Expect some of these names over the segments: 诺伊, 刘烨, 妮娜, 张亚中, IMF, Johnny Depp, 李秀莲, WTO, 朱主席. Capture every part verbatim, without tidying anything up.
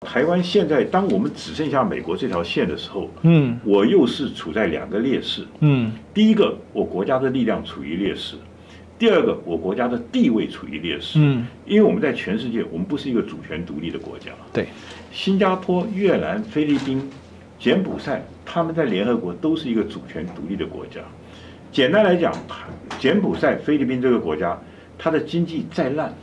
台湾现在，当我们只剩下美国这条线的时候，嗯，我又是处在两个劣势，嗯，第一个，我国家的力量处于劣势；第二个，我国家的地位处于劣势，嗯，因为我们在全世界，我们不是一个主权独立的国家，对，新加坡、越南、菲律宾、柬埔寨，他们在联合国都是一个主权独立的国家。简单来讲，柬埔寨、菲律宾这个国家，它的经济再烂，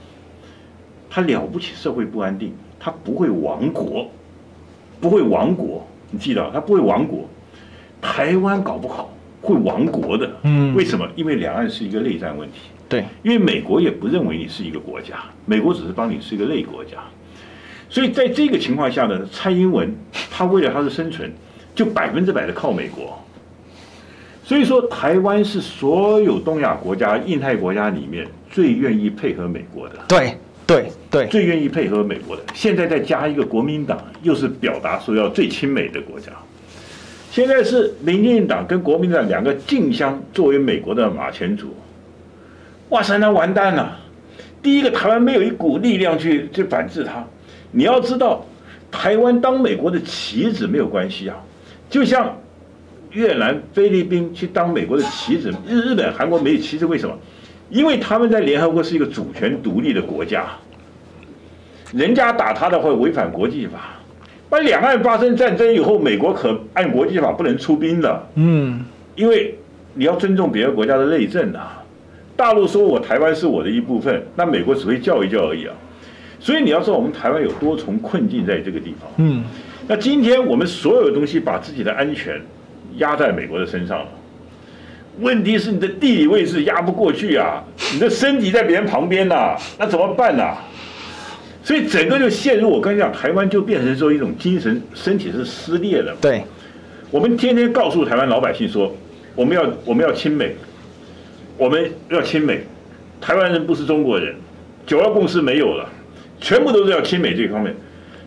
它了不起社会不安定。 他不会亡国，不会亡国，你记得，他不会亡国。台湾搞不好会亡国的，嗯，为什么？因为两岸是一个内战问题，对，因为美国也不认为你是一个国家，美国只是帮你是一个类国家，所以在这个情况下呢，蔡英文他为了他的生存，就百分之百的靠美国。所以说，台湾是所有东亚国家、印太国家里面最愿意配合美国的，对。 对对，最愿意配合美国的，现在再加一个国民党，又是表达说要最亲美的国家。现在是民进党跟国民党两个竞相作为美国的马前卒，哇塞，那完蛋了！第一个，台湾没有一股力量去去反制它。你要知道，台湾当美国的棋子没有关系啊，就像越南、菲律宾去当美国的棋子，日日本、韩国没有棋子，为什么？ 因为他们在联合国是一个主权独立的国家，人家打他的话违反国际法。那两岸发生战争以后，美国可按国际法不能出兵的。嗯，因为你要尊重别的国家的内政啊。大陆说我台湾是我的一部分，那美国只会叫一叫而已啊。所以你要知道我们台湾有多重困境在这个地方。嗯，那今天我们所有东西把自己的安全压在美国的身上了。 问题是你的地理位置压不过去啊，你的身体在别人旁边呐、啊，那怎么办呐、啊？所以整个就陷入我刚才讲，台湾就变成说一种精神身体是撕裂的。对，我们天天告诉台湾老百姓说，我们要我们要亲美，我们要亲美，台湾人不是中国人，九二共识没有了，全部都是要亲美这方面。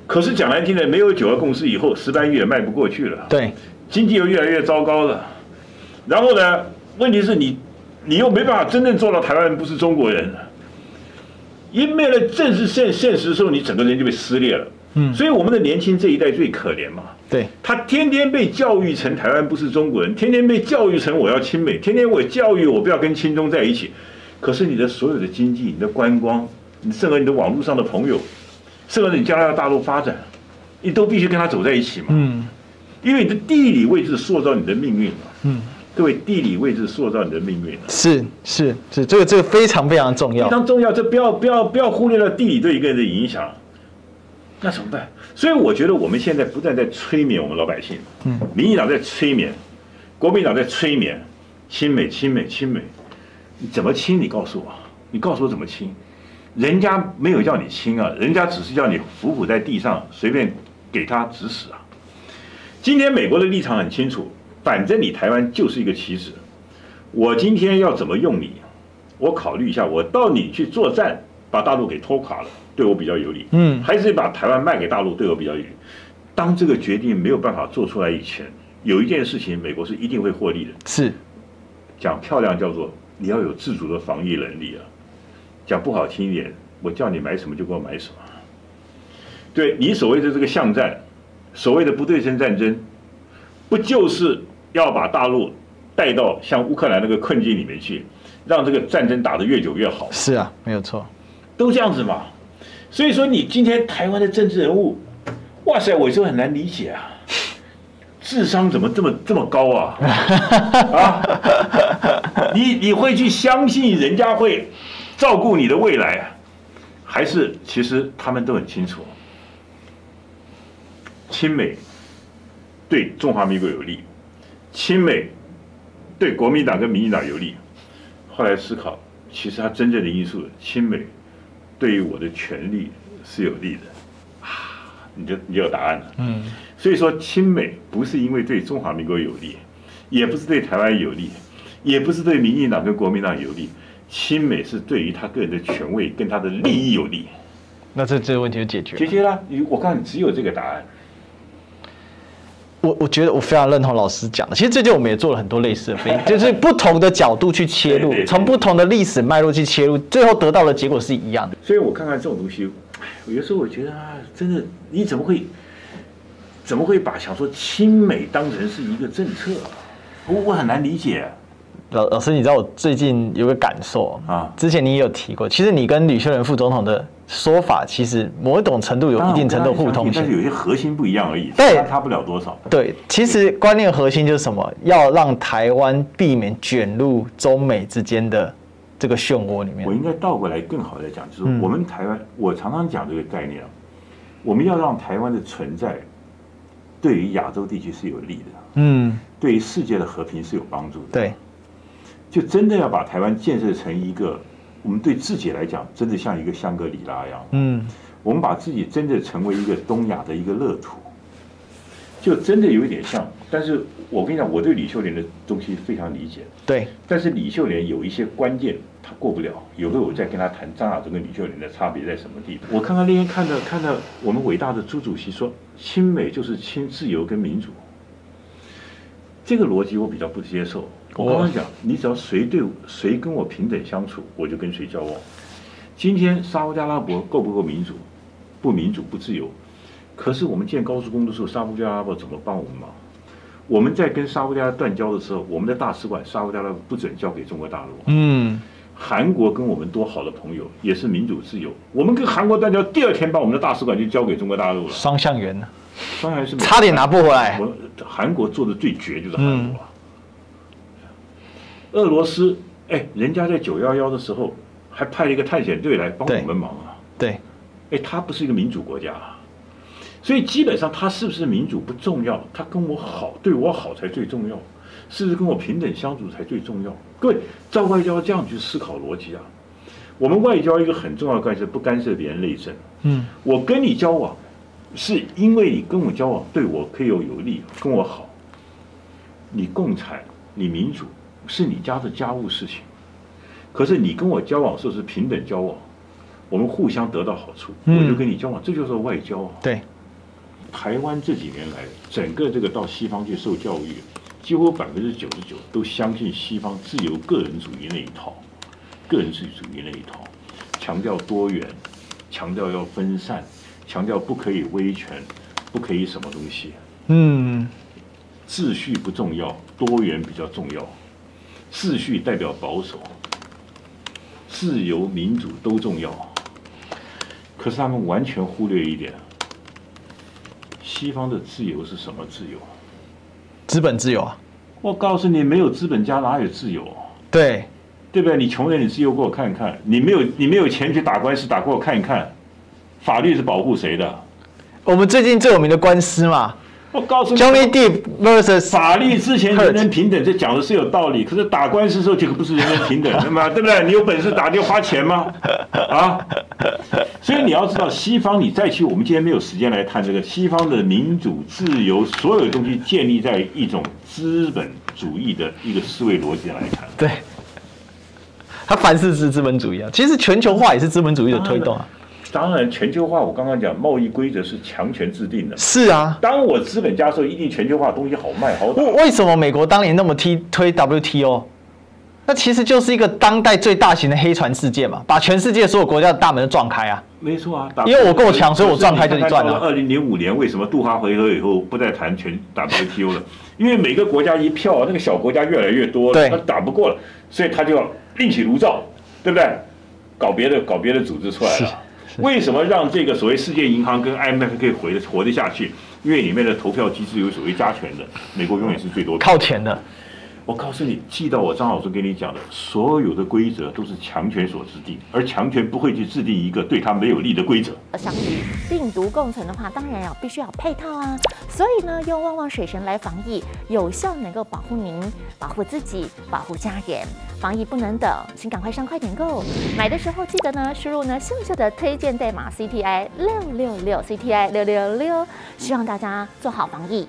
可是讲来听呢，没有九二共识以后，石斑鱼也卖不过去了，对，经济又越来越糟糕了，然后呢？ 问题是你，你又没办法真正做到台湾人不是中国人，因为没有正视现现实的时候，你整个人就被撕裂了。嗯，所以我们的年轻这一代最可怜嘛。对，他天天被教育成台湾不是中国人，天天被教育成我要亲美，天天我教育我不要跟亲中在一起。可是你的所有的经济、你的观光、你甚至你的网络上的朋友，甚至你将来到大陆发展，你都必须跟他走在一起嘛。嗯，因为你的地理位置塑造你的命运嘛。嗯。 各位，地理位置塑造你的命运、啊是，是是是，这个这个非常非常重要，非常重要。这不要不要不要忽略了地理对一个人的影响，那怎么办？所以我觉得我们现在不断在催眠我们老百姓，嗯，民进党在催眠，国民党在催眠，亲美亲美亲美，你怎么亲？你告诉我，你告诉我怎么亲？人家没有叫你亲啊，人家只是叫你匍匐在地上，随便给他指使啊。今天美国的立场很清楚。 反正你台湾就是一个棋子，我今天要怎么用你，我考虑一下，我到你去作战，把大陆给拖垮了，对我比较有利。嗯，还是把台湾卖给大陆，对我比较有利。当这个决定没有办法做出来以前，有一件事情美国是一定会获利的。是，讲漂亮叫做你要有自主的防御能力啊，讲不好听一点，我叫你买什么就给我买什么。对你所谓的这个巷战，所谓的不对称战争，不就是？ 要把大陆带到像乌克兰那个困境里面去，让这个战争打得越久越好。是啊，没有错，都这样子嘛。所以说，你今天台湾的政治人物，哇塞，我就很难理解啊，智商怎么这么这么高啊？啊，你你会去相信人家会照顾你的未来，还是其实他们都很清楚，亲美对中华民国有利？ 亲美对国民党跟民进党有利，后来思考，其实它真正的因素，亲美对于我的权利是有利的，啊，你就你就有答案了。嗯，所以说亲美不是因为对中华民国有利，也不是对台湾有利，也不是对民进党跟国民党有利，亲美是对于他个人的权位跟他的利益有利。那这这个问题就解决了。解决了，我告诉你，只有这个答案。我我觉得我非常认同老师讲的。其实最近我们也做了很多类似的分析，就是不同的角度去切入，从不同的历史脉络去切入，最后得到的结果是一样的。所以我看看这种东西，有时候我觉得啊，真的你怎么会怎么会把想说亲美当成是一个政策？我我很难理解。 老老师，你知道我最近有个感受啊，之前你也有提过，其实你跟李秀莲副总统的说法，其实某种程度有一定程度互通性，但是有些核心不一样而已，对，差不了多少。对，其实观念核心就是什么？要让台湾避免卷入中美之间的这个漩涡里面。我应该倒过来更好的讲，就是我们台湾，我常常讲这个概念啊，我们要让台湾的存在对于亚洲地区是有利的，嗯，对于世界的和平是有帮助的，对。 就真的要把台湾建设成一个，我们对自己来讲，真的像一个香格里拉一样。嗯，我们把自己真的成为一个东亚的一个乐土，就真的有一点像。但是我跟你讲，我对李秀莲的东西非常理解。对。但是李秀莲有一些关键，她过不了。有时候我在跟她谈张亚中跟李秀莲的差别在什么地方。我刚刚那天看到看到我们伟大的朱主席说，亲美就是亲自由跟民主，这个逻辑我比较不接受。 我刚刚讲，你只要谁对谁跟我平等相处，我就跟谁交往。今天沙特阿拉伯够不够民主？不民主不自由。可是我们建高速公路的时候，沙特阿拉伯怎么帮我们忙？我们在跟沙特阿拉伯断交的时候，我们的大使馆沙特阿拉伯不准交给中国大陆。嗯，韩国跟我们多好的朋友，也是民主自由。我们跟韩国断交，第二天把我们的大使馆就交给中国大陆了。双向圆呢？双向圆是差点拿不回来。我韩国做的最绝就是韩国啊。嗯 俄罗斯，哎，人家在九幺幺的时候还派了一个探险队来帮我们忙啊。对，哎，他不是一个民主国家啊，所以基本上他是不是民主不重要，他跟我好，对我好才最重要，是不是跟我平等相处才最重要？各位，在外交这样去思考逻辑啊，我们外交一个很重要的概念是不干涉别人内政。嗯，我跟你交往，是因为你跟我交往对我可以有有利，跟我好，你共产，你民主。 是你家的家务事情，可是你跟我交往时候是平等交往，我们互相得到好处，嗯、我就跟你交往，这就是外交啊。对，台湾这几年来，整个这个到西方去受教育，几乎百分之九十九都相信西方自由个人主义那一套，个人主义那一套，强调多元，强调要分散，强调不可以威权，不可以什么东西。嗯，秩序不重要，多元比较重要。 秩序代表保守，自由、民主都重要。可是他们完全忽略一点：西方的自由是什么自由？资本自由啊！我告诉你，没有资本家哪有自由？对，对不对？你穷人，你自由给我看一看；你没有，你没有钱去打官司，打给我看一看。法律是保护谁的？我们最近最有名的官司嘛。 我告诉你 ，Johnny Depp versus 法律之前人人平等，这讲的是有道理。可是打官司的时候就不是人人平等，对吗？对不对？你有本事打就花钱吗？啊！所以你要知道，西方你再去，我们今天没有时间来谈这个。西方的民主、自由，所有东西建立在一种资本主义的一个思维逻辑来谈。对，他凡事是资本主义啊。其实全球化也是资本主义的推动啊。 当然，全球化我刚刚讲，贸易规则是强权制定的。是啊，当我资本家的时候，一定全球化东西好卖好打。为什么美国当年那么推推 W T O？ 那其实就是一个当代最大型的黑船事件嘛，把全世界所有国家的大门都撞开啊。没错啊，因为我够强，所以我撞开就赚了。二零零五年为什么杜哈回合以后不再谈全 W T O 了？因为每个国家一票，那个小国家越来越多，他打不过了，所以他就另起炉灶，对不对？搞别的，搞别的组织出来了。 为什么让这个所谓世界银行跟 I M F 可以活得活得下去？因为里面的投票机制有所谓加权的，美国永远是最多靠前的。我告诉你，记到我张老师跟你讲的，所有的规则都是强权所制定，而强权不会去制定一个对他没有利的规则。想与病毒共存的话，当然要必须要配套啊。所以呢，用旺旺水神来防疫，有效能够保护您、保护自己、保护家人。防疫不能等，请赶快上快点购。买的时候记得呢，输入呢秀秀的推荐代码 C T I 六六六 C T I 六六六，希望大家做好防疫。